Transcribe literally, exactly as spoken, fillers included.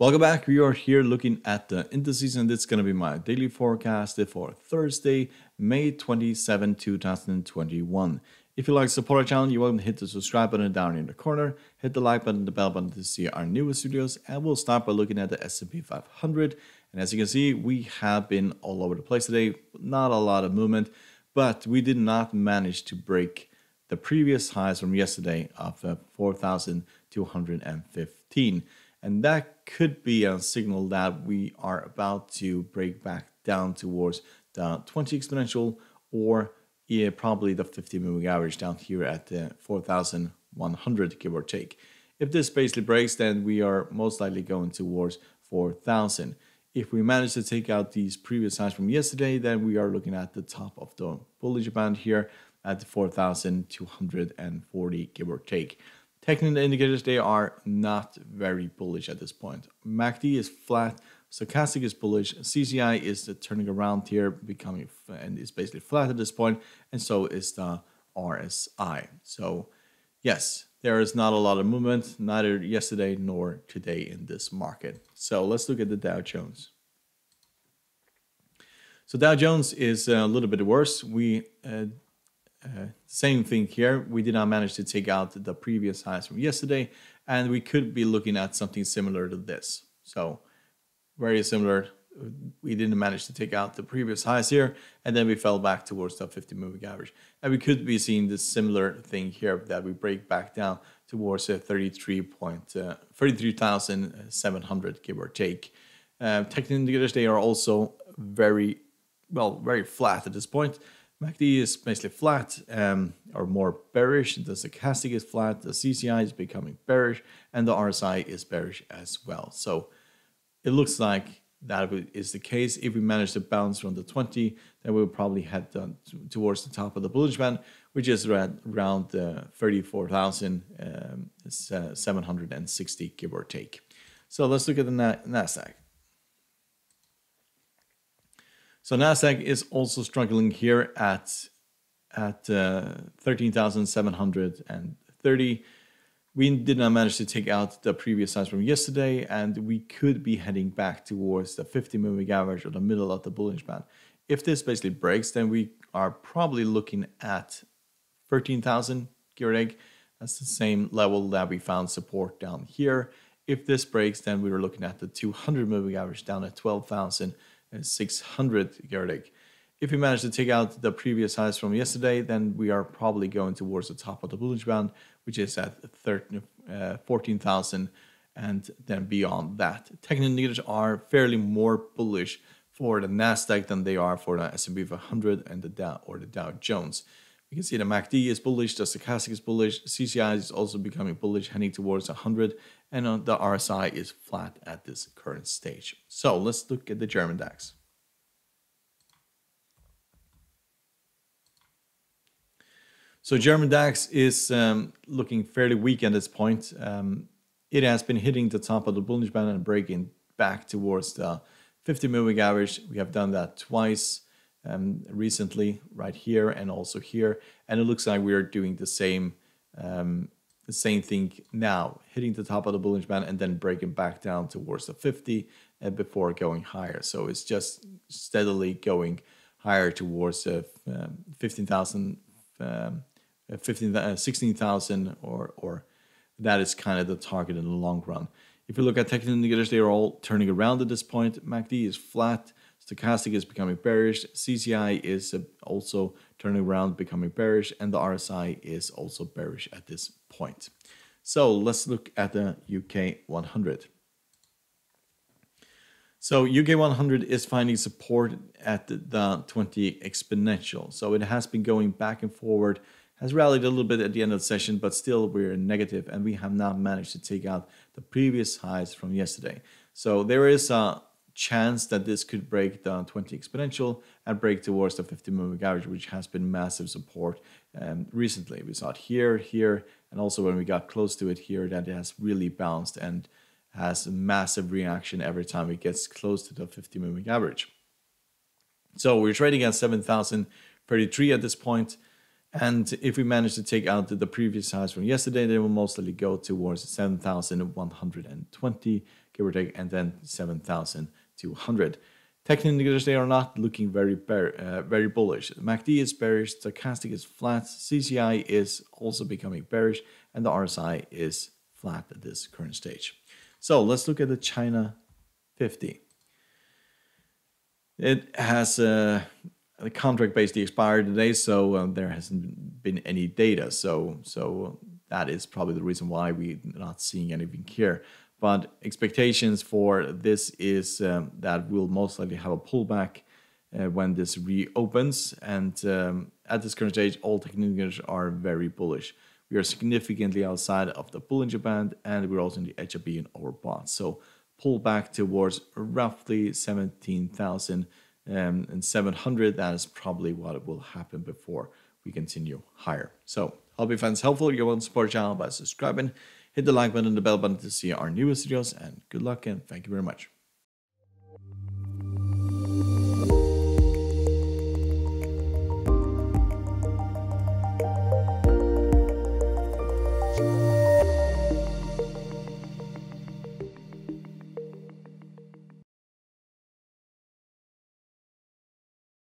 Welcome back. We are here looking at the indices, and it's going to be my daily forecast for Thursday, May twenty-seventh, two thousand twenty-one. If you like to support our channel, you're welcome to hit the subscribe button down in the corner, hit the like button, the bell button to see our newest videos, and we'll start by looking at the S and P five hundred. And as you can see, we have been all over the place today, not a lot of movement, but we did not manage to break the previous highs from yesterday of four thousand two hundred fifteen. And that could be a signal that we are about to break back down towards the twenty exponential, or yeah, probably the fifty moving average down here at the four thousand one hundred, give or take. If this basically breaks, then we are most likely going towards four thousand. If we manage to take out these previous highs from yesterday, then we are looking at the top of the bullish band here at the four thousand two hundred forty, give or take. Technical indicators, they are not very bullish at this point. M A C D is flat, stochastic is bullish, C C I is turning around here, becoming and is basically flat at this point, and so is the R S I. So yes, there is not a lot of movement, neither yesterday nor today in this market. So let's look at the Dow Jones. So Dow Jones is a little bit worse. We uh, Uh, same thing here. We did not manage to take out the previous highs from yesterday, and we could be looking at something similar to this. So very similar. We didn't manage to take out the previous highs here, and then we fell back towards the fifty moving average. And we could be seeing this similar thing here, that we break back down towards uh, thirty-three thousand seven hundred, give or take. Uh, technical indicators, they are also very, well, very flat at this point. M A C D is basically flat, um, or more bearish. The stochastic is flat, the C C I is becoming bearish, and the R S I is bearish as well. So it looks like that is the case. If we manage to bounce from the twenty, then we'll probably head down towards the top of the bullish band, which is around uh, thirty-four thousand seven hundred sixty, give or take. So let's look at the NASDAQ. So NASDAQ is also struggling here at, at uh, thirteen thousand seven hundred thirty. We did not manage to take out the previous highs from yesterday, and we could be heading back towards the fifty moving average or the middle of the bullish band. If this basically breaks, then we are probably looking at thirteen thousand, give or take. That's the same level that we found support down here. If this breaks, then we were looking at the two hundred moving average down at twelve thousand six hundred, give or take. If we manage to take out the previous highs from yesterday, then we are probably going towards the top of the bullish band, which is at fourteen thousand, and then beyond that. Technical indicators are fairly more bullish for the NASDAQ than they are for the S and P five hundred and the Dow or the Dow Jones. You can see the M A C D is bullish, the stochastic is bullish, C C I is also becoming bullish, heading towards one hundred, and the R S I is flat at this current stage. So let's look at the German DAX. So German DAX is um, looking fairly weak at this point. Um, it has been hitting the top of the bullish band and breaking back towards the fifty moving average. We have done that twice. Um, recently, right here and also here, and it looks like we are doing the same um, the same thing now, hitting the top of the bullish band and then breaking back down towards the fifty uh, before going higher. So it's just steadily going higher towards uh, um, fifteen thousand, um, fifteen, uh, sixteen thousand, or or that is kind of the target in the long run. If you look at technical indicators, they are all turning around at this point. M A C D is flat. Stochastic is becoming bearish, C C I is also turning around, becoming bearish, and the R S I is also bearish at this point. So let's look at the U K one hundred. So U K one hundred is finding support at the twenty exponential. So it has been going back and forward, has rallied a little bit at the end of the session, but still we're negative, and we have not managed to take out the previous highs from yesterday. So there is a chance that this could break the twenty exponential and break towards the fifty moving average, which has been massive support um, recently. We saw it here, here, and also when we got close to it here, that it has really bounced and has a massive reaction every time it gets close to the fifty moving average. So we're trading at seven thousand thirty-three at this point, And if we manage to take out the, the previous highs from yesterday, they will mostly go towards seven thousand one hundred twenty, give or take, and then seven thousand two hundred. Technical indicators, they are not looking very bear, uh, very bullish. M A C D is bearish, stochastic is flat, C C I is also becoming bearish, and the R S I is flat at this current stage. So let's look at the China fifty. It has a uh, contract basically expired today, so um, there hasn't been any data. So, so that is probably the reason why we're not seeing anything here. But expectations for this is um, that we'll most likely have a pullback uh, when this reopens. And um, at this current stage, all technical indicators are very bullish. We are significantly outside of the Bollinger Band, and we're also in the edge of being overbought. So pull back towards roughly seventeen thousand seven hundred. That is probably what will happen before we continue higher. So hope you find this helpful. You want to support our channel by subscribing. Hit the like button and the bell button to see our newest videos, and good luck and thank you very much.